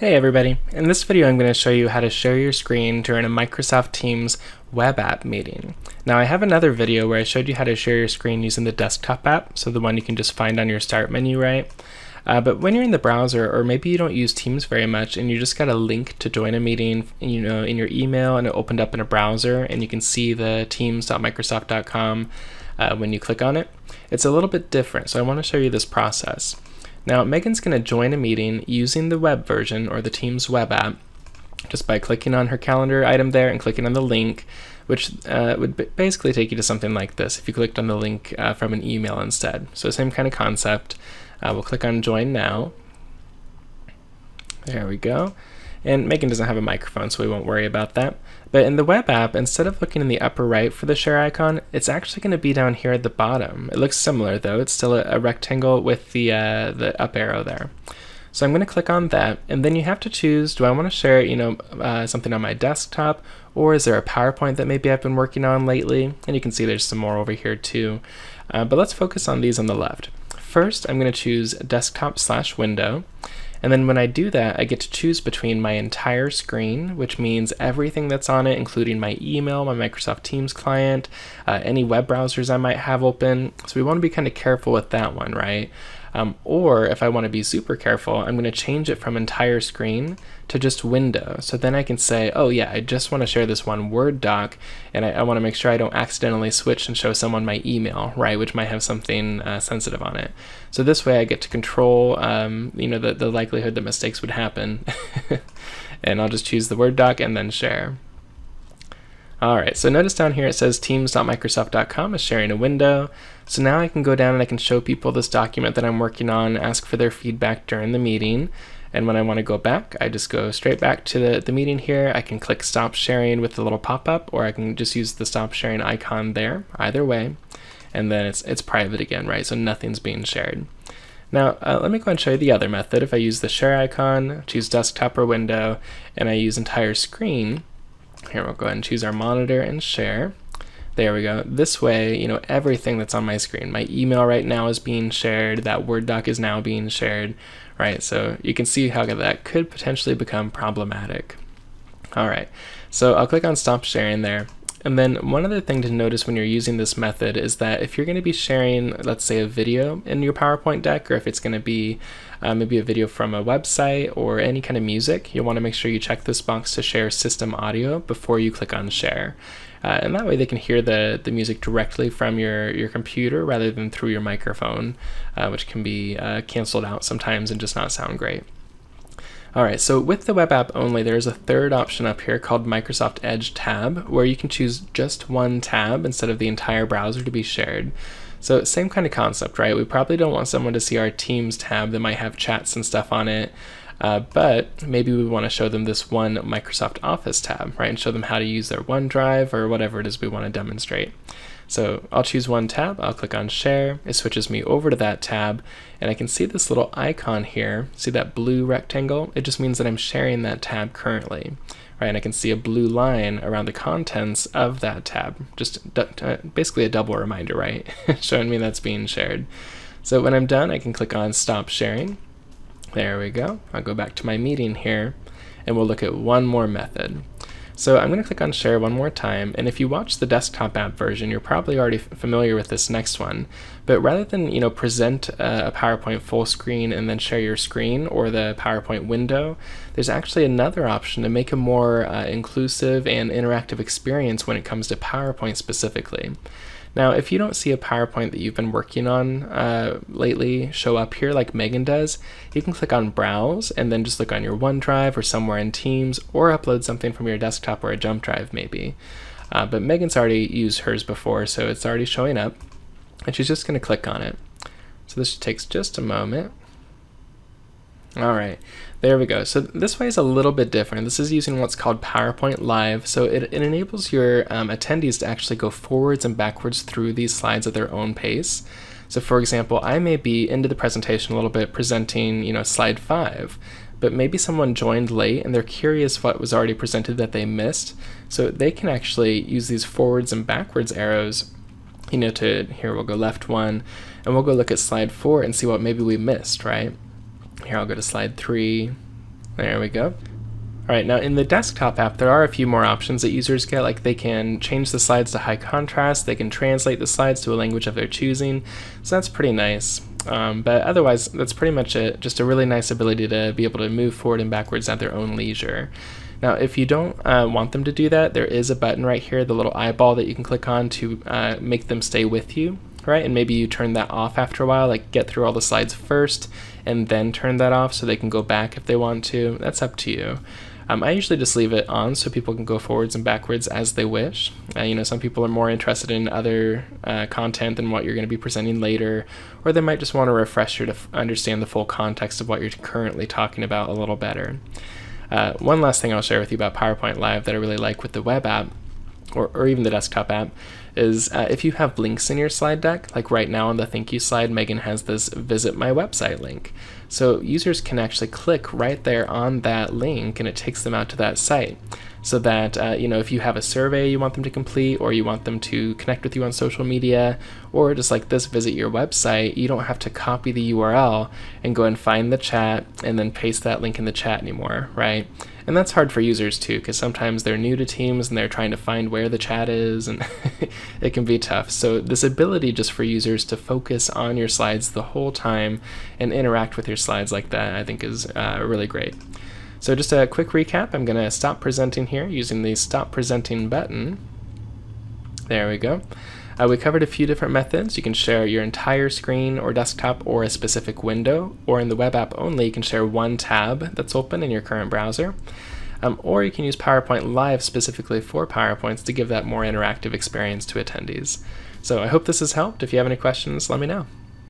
Hey everybody, in this video I'm going to show you how to share your screen during a Microsoft Teams web app meeting. Now I have another video where I showed you how to share your screen using the desktop app, so the one you can just find on your start menu, right? But when you're in the browser, or maybe you don't use Teams very much and you just got a link to join a meeting, you know, in your email and it opened up in a browser and you can see the teams.microsoft.com when you click on it, it's a little bit different. So I want to show you this process. Now, Megan's going to join a meeting using the web version or the Teams web app just by clicking on her calendar item there and clicking on the link, which would basically take you to something like this if you clicked on the link from an email instead. So same kind of concept. We'll click on Join Now. There we go. And Megan doesn't have a microphone, so we won't worry about that. But in the web app, instead of looking in the upper right for the share icon, it's actually going to be down here at the bottom. It looks similar though. It's still a rectangle with the up arrow there. So I'm going to click on that, and then you have to choose, do I want to share, you know, something on my desktop, or is there a PowerPoint that maybe I've been working on lately? And you can see there's some more over here too. But let's focus on these on the left. First, I'm going to choose desktop/window. And then when I do that, I get to choose between my entire screen, which means everything that's on it, including my email, my Microsoft Teams client, any web browsers I might have open. So we want to be kind of careful with that one, right? Or if I want to be super careful, I'm going to change it from entire screen to just window. So then I can say, oh yeah, I just want to share this one Word doc, and I want to make sure I don't accidentally switch and show someone my email, right, which might have something sensitive on it. So this way I get to control, you know, the likelihood that mistakes would happen. And I'll just choose the Word doc and then share. Alright, so notice down here it says teams.microsoft.com is sharing a window. So now I can go down and I can show people this document that I'm working on, ask for their feedback during the meeting. And when I want to go back, I just go straight back to the meeting here. I can click stop sharing with the little pop-up, or I can just use the stop sharing icon there, either way. And then it's private again, right? So nothing's being shared. Now, let me go ahead and show you the other method. If I use the share icon, choose desktop or window, and I use entire screen, here we'll go ahead and choose our monitor and share. There we go. This way, you know, everything that's on my screen, my email right now is being shared, that Word doc is now being shared, right? So you can see how that could potentially become problematic. All right, so I'll click on stop sharing there. And then one other thing to notice when you're using this method is that if you're going to be sharing, let's say, a video in your PowerPoint deck, or if it's going to be maybe a video from a website or any kind of music, you'll want to make sure you check this box to share system audio before you click on share. And that way they can hear the music directly from your computer rather than through your microphone, which can be canceled out sometimes and just not sound great. Alright, so with the web app only, there's a third option up here called Microsoft Edge tab, where you can choose just one tab instead of the entire browser to be shared. So same kind of concept, right? We probably don't want someone to see our Teams tab that might have chats and stuff on it, but maybe we want to show them this one Microsoft Office tab, right? And show them how to use their OneDrive or whatever it is we want to demonstrate. So I'll choose one tab, I'll click on share, it switches me over to that tab, and I can see this little icon here, see that blue rectangle? It just means that I'm sharing that tab currently, right? And I can see a blue line around the contents of that tab, just basically a double reminder, right? Showing me that's being shared. So when I'm done, I can click on stop sharing. There we go. I'll go back to my meeting here, and we'll look at one more method. So I'm going to click on share one more time, and if you watch the desktop app version, you're probably already familiar with this next one. But rather than, you know, present a PowerPoint full screen and then share your screen or the PowerPoint window, there's actually another option to make a more inclusive and interactive experience when it comes to PowerPoint specifically. Now, if you don't see a PowerPoint that you've been working on lately show up here like Megan does, you can click on Browse and then just look on your OneDrive or somewhere in Teams, or upload something from your desktop or a jump drive maybe. But Megan's already used hers before, so it's already showing up, and she's just going to click on it. So this takes just a moment. Alright, there we go. So this way is a little bit different. This is using what's called PowerPoint Live, so it enables your attendees to actually go forwards and backwards through these slides at their own pace. So for example, I may be into the presentation a little bit presenting, you know, slide 5, but maybe someone joined late and they're curious what was already presented that they missed, so they can actually use these forwards and backwards arrows, you know, to, here we'll go left one, and we'll go look at slide 4 and see what maybe we missed, right? Here, I'll go to slide 3, There we go. All right, now in the desktop app, there are a few more options that users get, like they can change the slides to high contrast, they can translate the slides to a language of their choosing, so that's pretty nice. But otherwise, that's pretty much it, just a really nice ability to be able to move forward and backwards at their own leisure. Now, if you don't want them to do that, there is a button right here, the little eyeball that you can click on to make them stay with you, right? And maybe you turn that off after a while, like get through all the slides first and then turn that off so they can go back if they want to. That's up to you. I usually just leave it on so people can go forwards and backwards as they wish. You know, some people are more interested in other content than what you're going to be presenting later, or they might just want a refresher to understand the full context of what you're currently talking about a little better. One last thing I'll share with you about PowerPoint Live that I really like with the web app, or even the desktop app, is if you have links in your slide deck, like right now on the thank you slide, Megan has this visit my website link. So users can actually click right there on that link and it takes them out to that site. So that, you know, if you have a survey you want them to complete, or you want them to connect with you on social media, or just like this, visit your website, you don't have to copy the URL and go and find the chat and then paste that link in the chat anymore, right? And that's hard for users too, because sometimes they're new to Teams and they're trying to find where the chat is, and it can be tough. So this ability just for users to focus on your slides the whole time and interact with your slides like that, I think is really great. So just a quick recap, I'm going to stop presenting here using the stop presenting button. There we go. We covered a few different methods. You can share your entire screen or desktop or a specific window, or in the web app only, you can share one tab that's open in your current browser. Or you can use PowerPoint Live specifically for PowerPoints to give that more interactive experience to attendees. So I hope this has helped. If you have any questions, let me know.